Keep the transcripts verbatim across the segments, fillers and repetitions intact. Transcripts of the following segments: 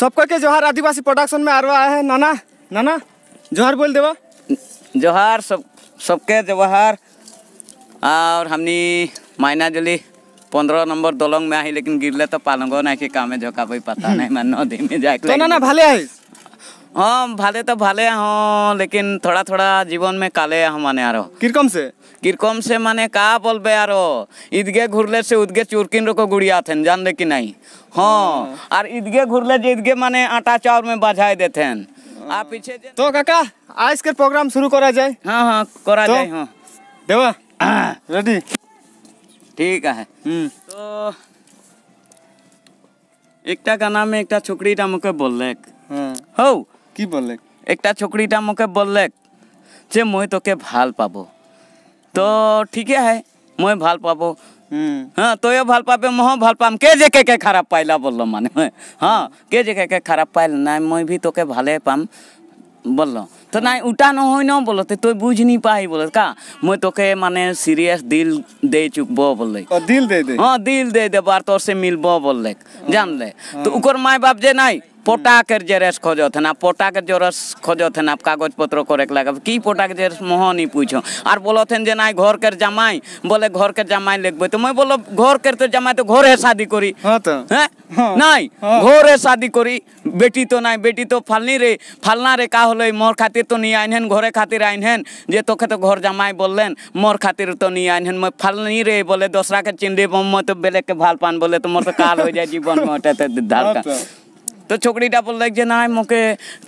सबका के जोहार। आदिवासी प्रोडक्शन में आरवा है नाना नाना जोहार बोल देवा। जोहार सब सबके जोहार। और हमनी मायना जली पंद्रह नंबर दोलंग में आई, लेकिन गिरले तो पालंगो ना के कामे झोका भाई पता नहीं मैं नौ दिन में जाए तो ना ना भाले आई। हाँ भाले तो भाले हाँ, लेकिन थोड़ा थोड़ा जीवन में काले हम माने आरो किरकम से किरकम से माने का बोलबे आरो। ईदगे घुरले से उदगे चुरकिन रोको गुड़िया थे जान ले कि नहीं। हाँ और ईदगे घुरले जे ईदगे माने आटा चाउर में बाझाई देते हैं आप पीछे। तो काका आज के प्रोग्राम शुरू करा जाए। हाँ हाँ करा जाए। हाँ देवा रेडी ठीक है। तो एक गाना में एक छोकरी मुके बोलले हो की बोले एक छोकरी मोके बोलले जे मैं तोके भाल पाबो। तो ठीक है मैं भाल पाबो। हाँ तो ये भाल पाबे मोह भाल पाम के जे के के खराब पाइला बोलो माने। हाँ के जे के के खराब पाइल ना मैं भी तोके भाले पाम बोलो। तो ना उठा न हो न बोलो तो तु बुझ नहीं पाई बोलो का मैं तोके माने सीरियस दिल दे चुकबो बोले। दिल दे दे हाँ दिल दे दे बार तोर से मिलबो बोले जान ले। तो उकर माय बाप जे नहीं पोटा के जेरेस खोजो थे ना पोटा के जेरेस खोजो थे ना कागज पत्र करे लगा की पोटा के जेरेस मोह नहीं पूछो। और बोलो थे जे ना घर के जमाई बोले घर के जमाई लिखबे। तो मैं बोलो घर के तो जमाई तो घरे शादी करी। हाँ तो है नहीं घरे शादी करी बेटी तो नहीं बेटी तो फलनी रे फलना रे का होले मोर खातिर तो नहीं आइन हन घरे खातिर आइन हन जे तोके तो घर जमाई बोलन मोर खातिर तो नहीं आइन हन मैं फलनी रे बोले दूसरा के चिंदे बम तो बेले के भाल पान बोले तो मोर तो काल हो जाए जीवन में उठते धार का। तो छोकरी बोलल जे ना मोके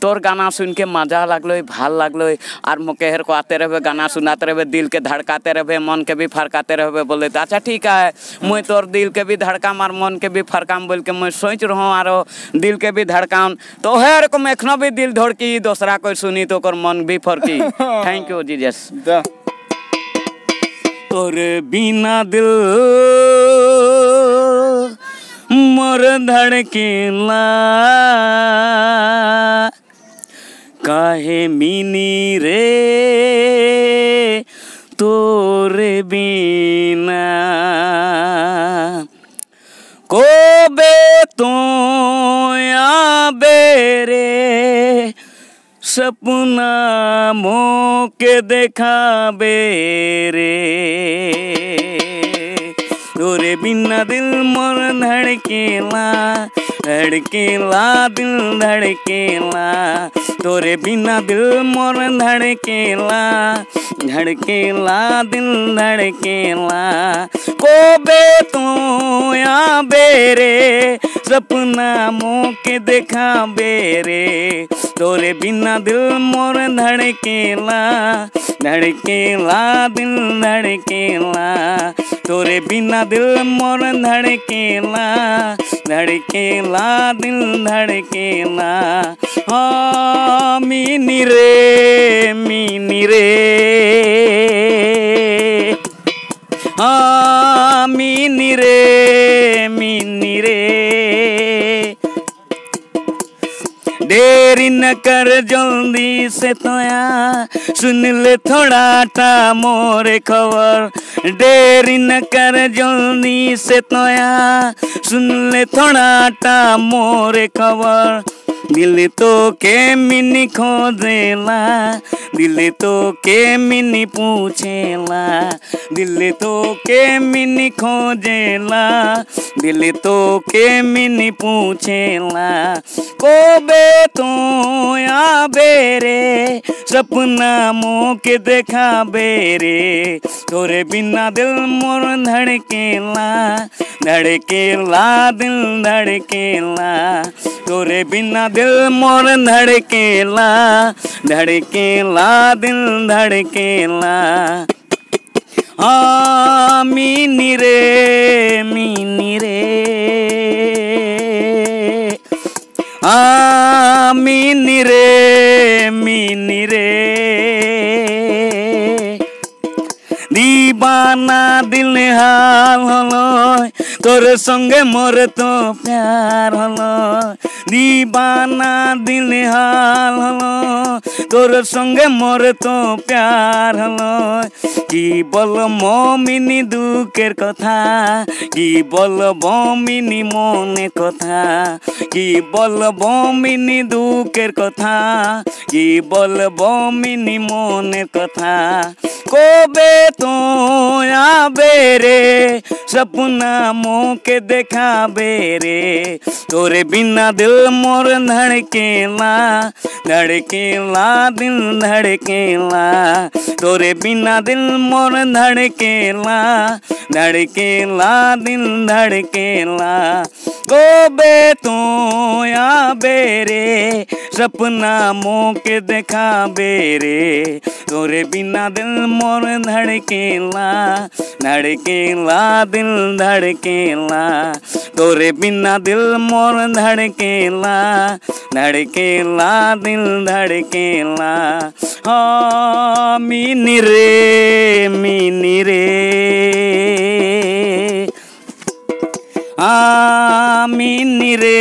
तोर गाना सुन के मजा लगलो भाल लगलो और मोके हेर को आते रहे गाना सुनाते रहे दिल के धड़काते रहे मन के भी फरकाते रहे बोले। तो अच्छा ठीक है मैं तोर दिल के भी धड़काम और मन के भी फरकाम बोल के मैं सोच रहा आरो दिल के भी धड़काम। तो हेर को एखनो भी दिल धड़की दूसरा कोई सुनी तो मन भी फरकी। Thank you Jesus. तोरे बिना दिल मोर धड़केला काहे मिनी रे तोरे बिना को बे तो आबे रे सपना मोके देखाबे रे तोरे बिना दिल मोर धड़केला धड़केला दिल धड़केला तोरे बिना दिल मोर धड़केला धड़केला दिल धड़केला को बे तू या बेरे सपना मोके देखा बेरे तोरे बिना दिल मोर धड़केला धड़केला दिल धड़केला तोरे बिना दिल मोर धड़केला धड़केला दिल धड़केला। हाँ मिनी रे मिनी रे हाँ मिनी रे मिनी रे देरी न कर जल्दी से तोया सुन ले थोड़ा टा मोरे खबर देरी न कर जल्दी से तोया सुन ले थोड़ा टा मोरे खबर दिल तो के मिनी खोजेला दिल तो के मिनी पूछेला दिल तो के मिनी खोजेला दिल तो के मिनी पूछेला को बे तो या बेरे सपना मोके देखा बेरे तोरे बिना दिल मोर धड़केला धड़केला दिल धड़केला तोरे बिना दिल मोर धड़केला धड़केला दिल धड़केला। हाँ मिनी रे मिनी रे हाँ मिनी रे मिनी रे दीवाना दिल हाल होलो तोर संगे मोर तो प्यार हलो दीवाना दिल हाल हलो तोर संगे मोर तो प्यार हलो कि बोल ममिनी दुखेर कथा कि बोल बमिनी मने कथा कि बोल बमिनी दुखेर कथा कि बोल बमिनी मने कथा कोबे तो आबे रे सपना मोके देखाबे रे तोरे बिना दिल मोर धड़केला धड़केला दिल धड़केला तोरे बिना दिल मोर धड़केला धड़केला दिल धड़केला कोबे तो आबे रे सपना मोके देखाबे रे तोरे बिना दिल मोर धड़केला धड़केला दिल धड़केला तोरे बिना दिल मोर धड़केला धड़केला दिल धड़केला हाँ मिनी रे मिनी रे हाँ मिनी रे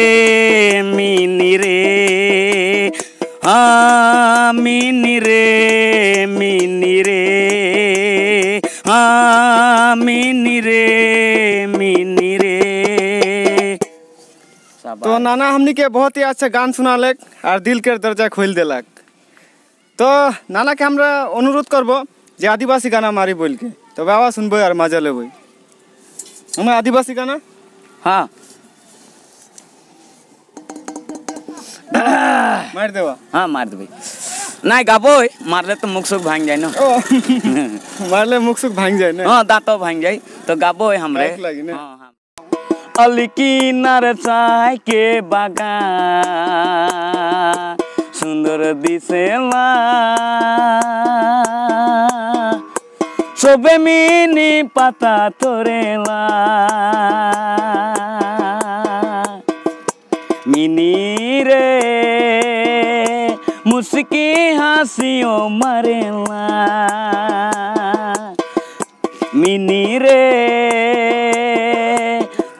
मिनी रे हाँ मिनी रे मिनी रे हाँ मिनी रे मिनी रे। तो नाना हमनी के बहुत ही अच्छा गान सुना लग और दिल के दर्जा खोल दिलक। तो नाना के हमरा अनुरोध करबो जे आदिवासी गाना मारी बोल के तो बाबा सुनबो और मजा लेबो। हम आदिवासी गाना हाँ मार देवा हाँ मार देबे ना गाबो मारले तो मुख सुख भांग जाए ना मारले मुख सुख भांग जाए ना हाँ दांतो भांग जाए तो गाबो हमरे अलकी नरसाई के बागान सुंदर दिसेला सोबे मिनी पता तोरेला मिनी रे मुस्की हंसियों मरेला मिनी रे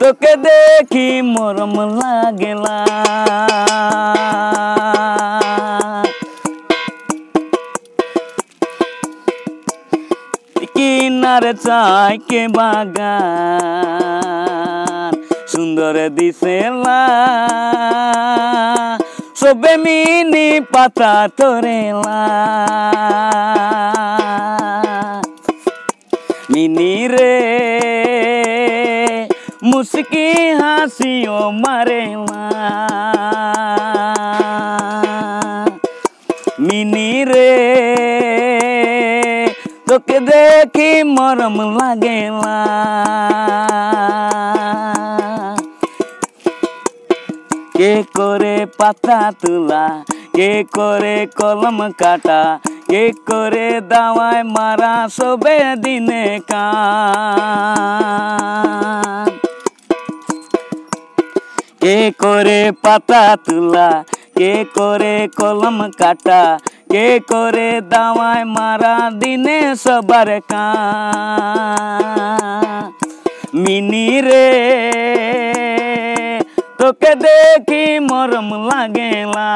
तोके देखी मोरम लागेला किनारे चाय के बागान सुंदर दिसेला सोबे मिनी पता तोरेला मिनी रे मुस्की हंसियों मरेला मिनी रे तोके देखी मरम लागेला के करे पता तुला के करे कलम काटा के करे दवाई मारा सोबे दिने कान के करे पता तुला के करे कलम काटा के करे दवाई मारा दिने सबर का मिनी रे तोके देखी मरम लागेला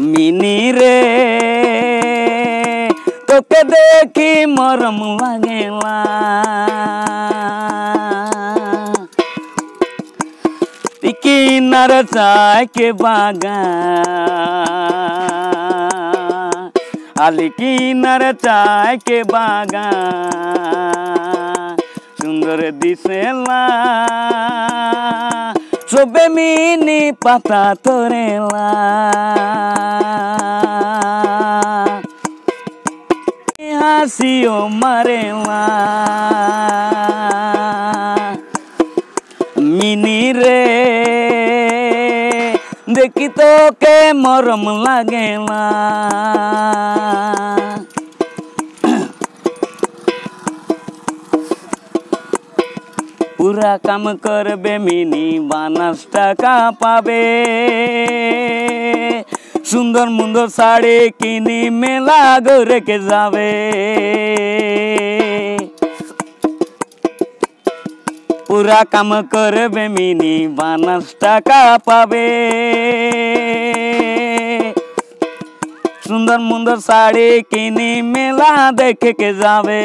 मिनी रे तोके देखी मरम लागेला किनार चाय के बागान आली किनार चाय के बागान सुंदर दिसेला सोबे मिनी पता तोरेला हंसियो मरेला मिनी रे देखी तो के मरम लागेला पूरा काम करबे मिनी बानस टका पावे सुंदर मुंदर साड़ी किनी मेला गोरे के जावे मजदूरा काम करबे मिनी बानस टाका पाबे। सुंदर मुंदर साड़ी किनी मेला देख के जावे।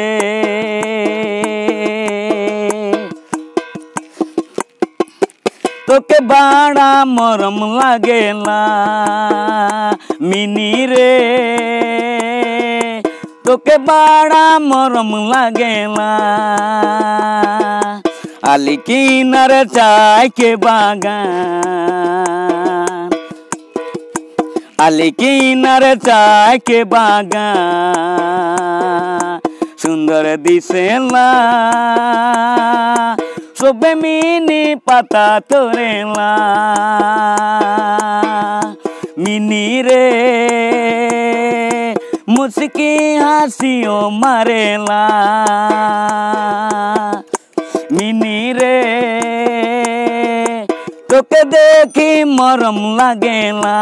तो के बड़ा मरम लागेला मिनी रे, तो के बड़ा मरम लागेला। आली किनार चाय के बागान, आली किनार चाय के बागान सुंदर दिसेला। सोबे मिनी पता तोरेला मिनी रे, मुस्की हंसियो मारेला मिनी रे। तोके देखी मरम लागेला।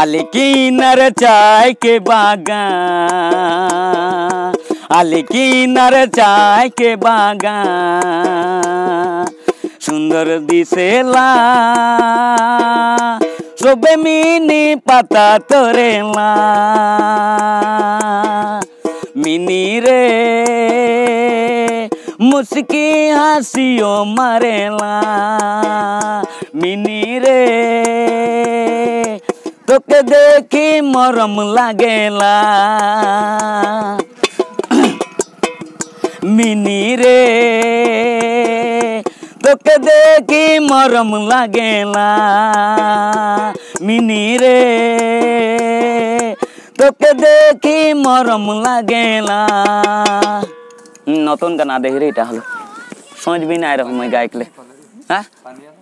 आली किनार चाय के बागान, आली किनार चाय के बागान सुंदर दिसेला। सोबे मिनी पता तोरेला मिनी रे, मुस्की हंसियो मारेला मिनी रे। तोके देखी मरम लागेला मिनी रे, तोके देखी मरम लागेला मिनी रे। तोके देखी मरम लागेला। नतून गाना दे रे, इटा हलो समझ भी ना रहो मैं गायक ले। हां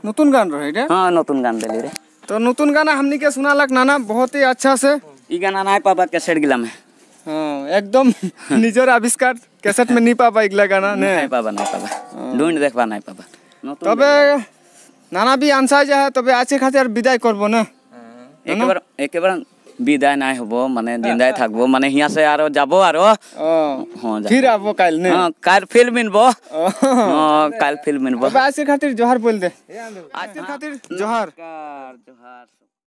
नतून गान रहे रे। हां नतून गान देली रे। तो नतून गाना हमनी के सुनालक नाना बहुत ही अच्छा से। ई गाना नाय पाबा के सेट गिला में। हाँ, एकदम निजर आविष्कार कैसेट में नहीं पापा इगला गाना नहीं, नहीं पापा नहीं पापा ढूंढ देख पा नहीं पापा। तबे नाना भी आंसा जा है। तबे आज के खातिर विदाई करबो ना एक बार, एक बार विदाई ना होबो माने जिंदाय थाकबो माने हिया से आरो जाबो आरो। हां फिर आबो काल ने। हां काल फिल्म मिनबो। हां काल फिल्म मिनबो। तबे आज के खातिर जोहार बोल दे। आज के खातिर जोहार जोहार।